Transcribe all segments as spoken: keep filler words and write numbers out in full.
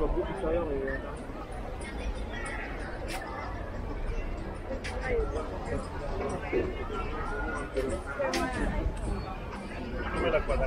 soit beaucoup plus arrière. Mais la quadra,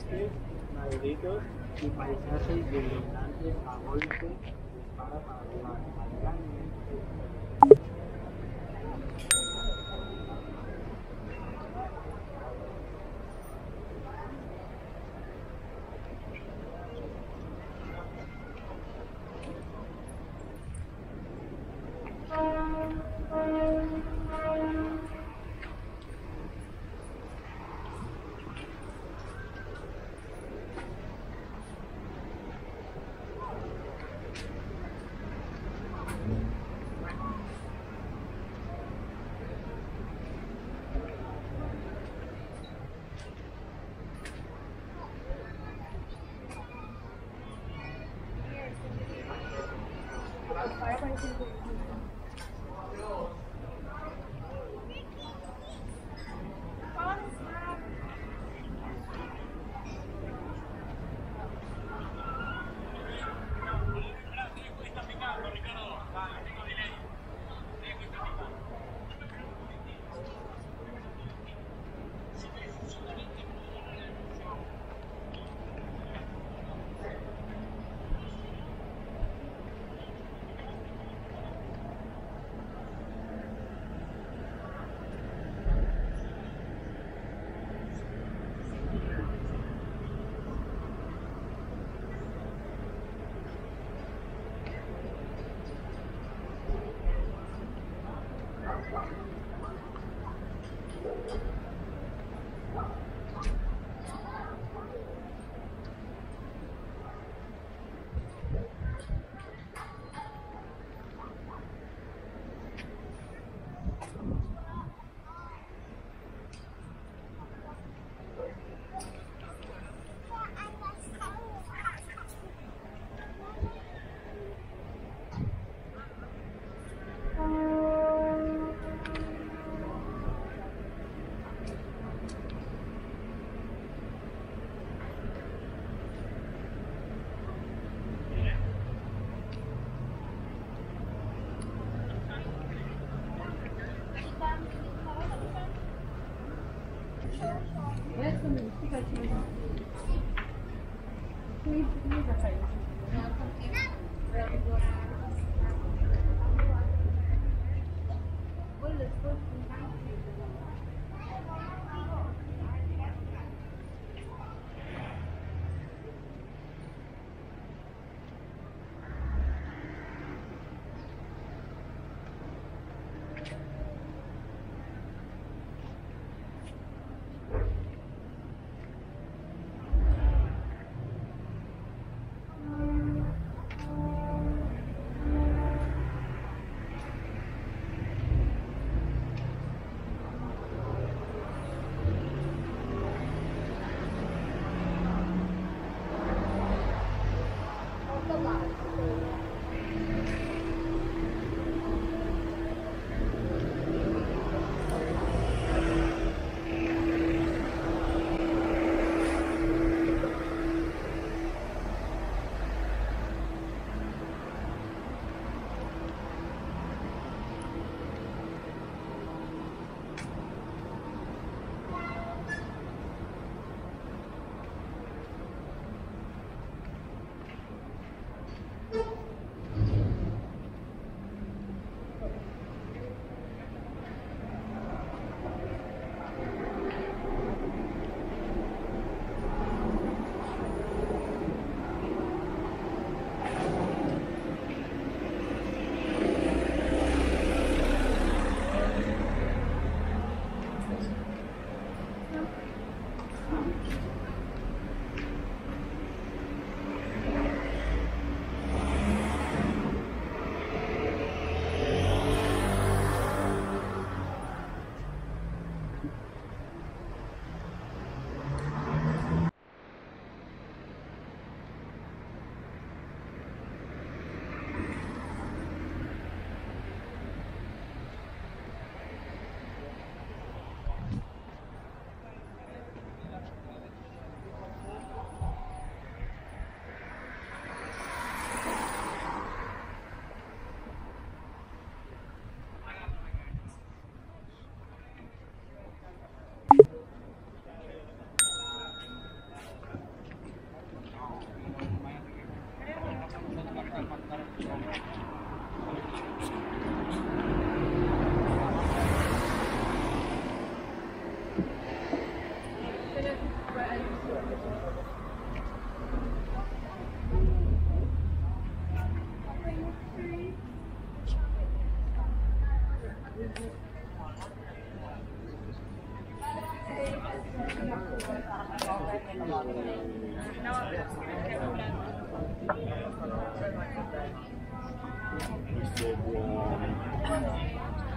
Bosques, laguitos y paisajes de abundantes a golpe dispara para volar al gran mundo.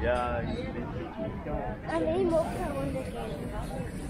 Yeah, he's been and they more on the game.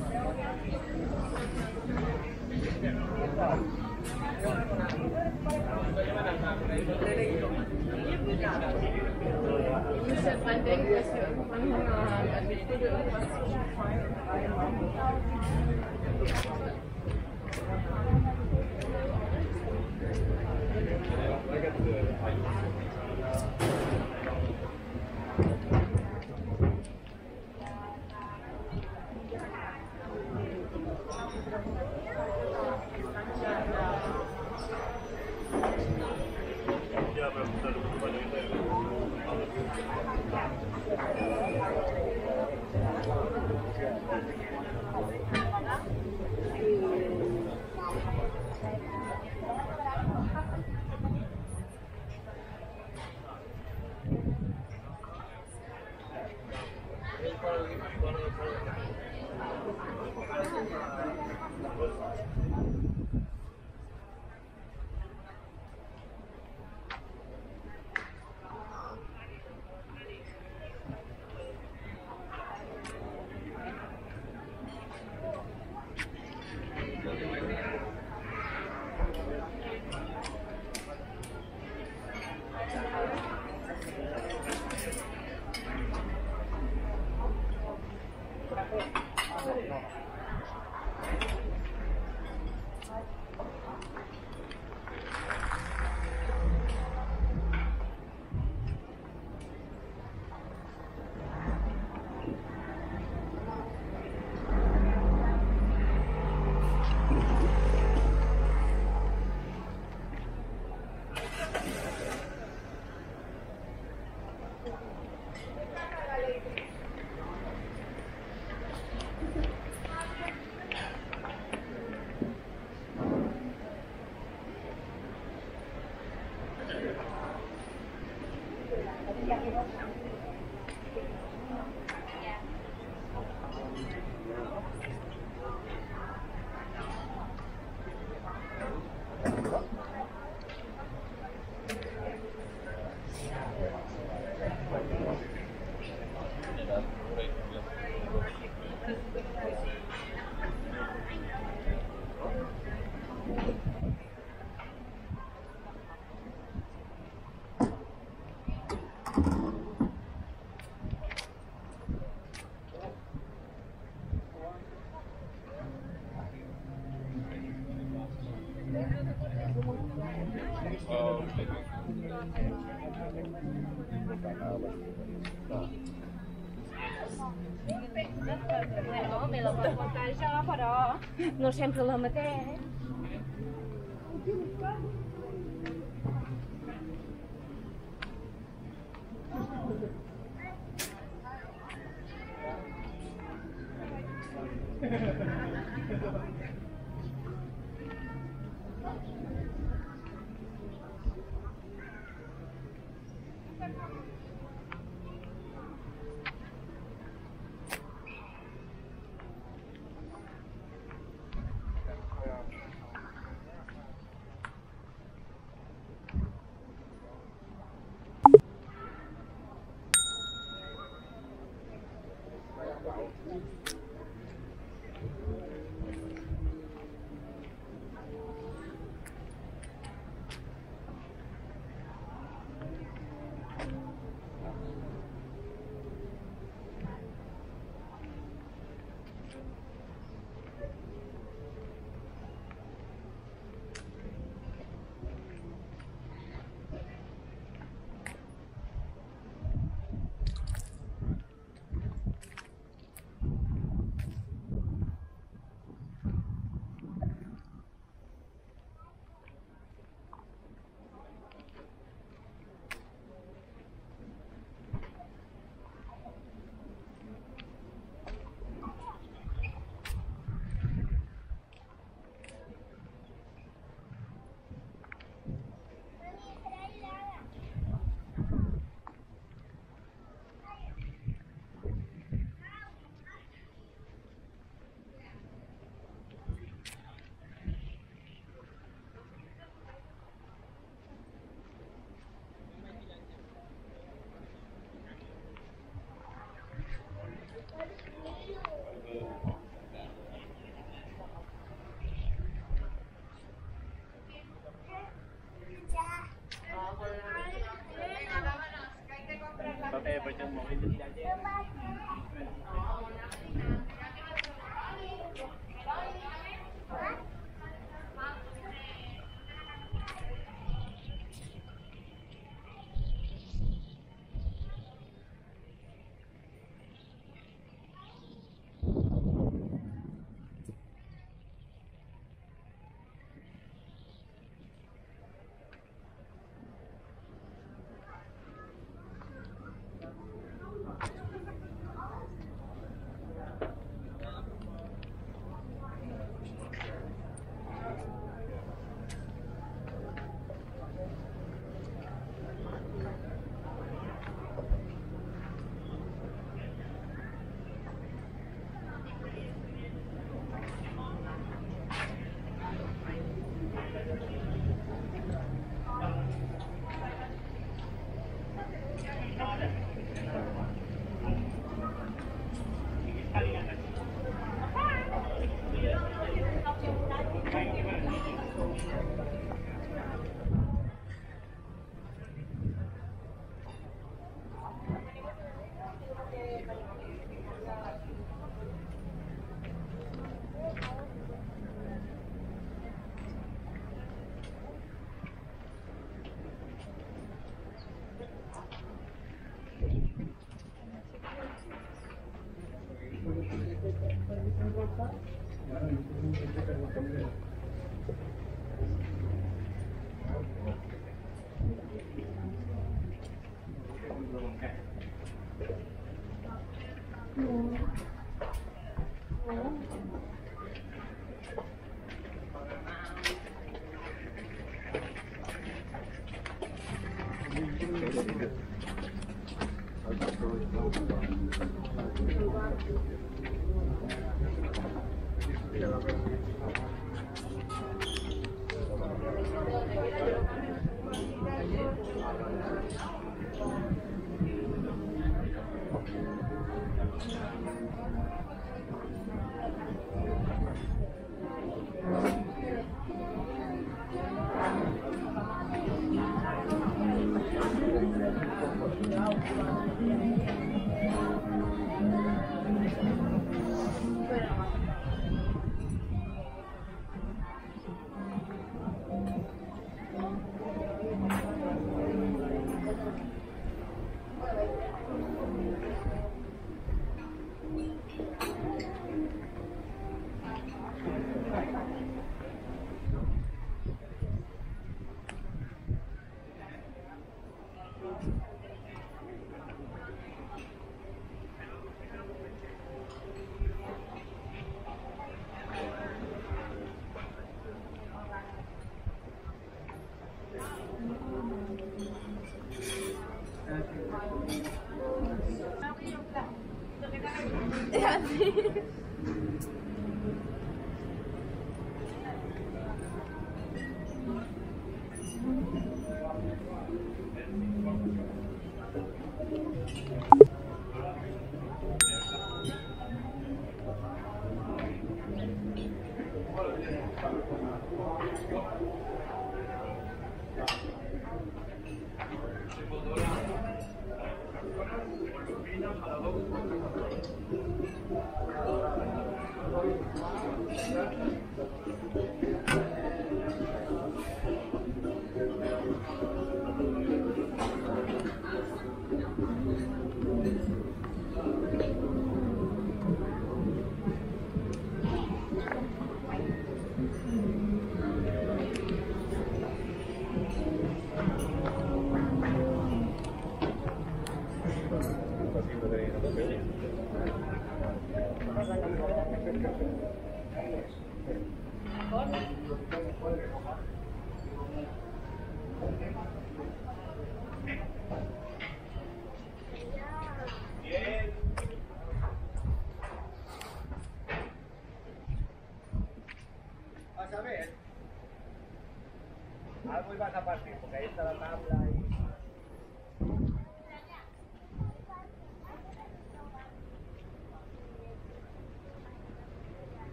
No sempre la mateix.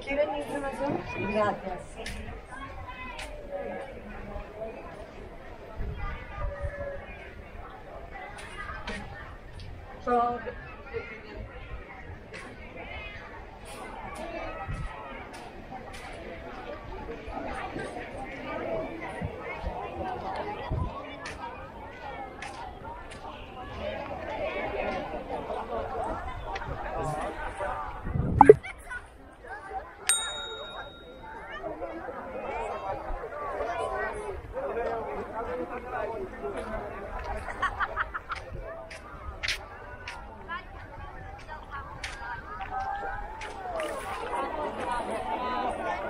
¿Quieren información? Gracias. So,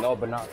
no, but not.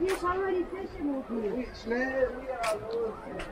He's already fishing with me. Man, we are losing.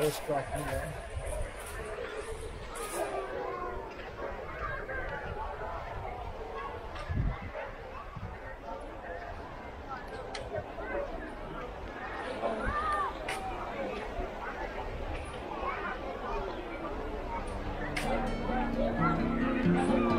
first strike me down. Mm-hmm.